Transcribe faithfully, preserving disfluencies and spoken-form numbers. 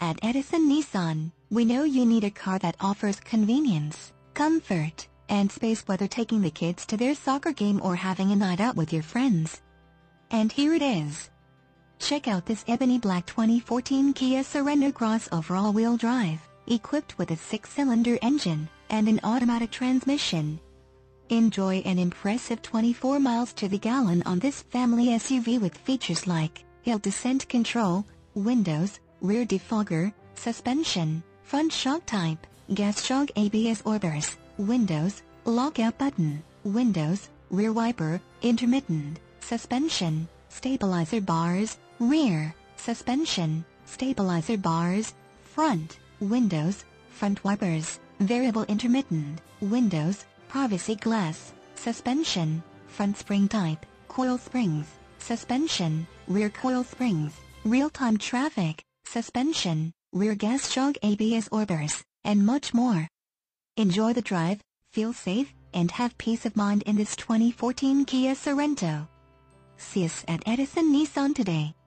At Edison Nissan, we know you need a car that offers convenience, comfort, and space, whether taking the kids to their soccer game or having a night out with your friends. And here it is. Check out this ebony black twenty fourteen Kia Sorento crossover all-wheel drive, equipped with a six-cylinder engine and an automatic transmission. Enjoy an impressive twenty-four miles to the gallon on this family S U V with features like hill descent control, windows, rear defogger, suspension, front shock type, gas shock A B S orders, windows, lockout button, windows, rear wiper, intermittent, suspension, stabilizer bars, rear, suspension, stabilizer bars, front, windows, front wipers, variable intermittent, windows, privacy glass, suspension, front spring type, coil springs, suspension, rear coil springs, real-time traffic, suspension, rear gas shock A B S orders, and much more. Enjoy the drive, feel safe, and have peace of mind in this twenty fourteen Kia Sorento. See us at Edison Nissan today.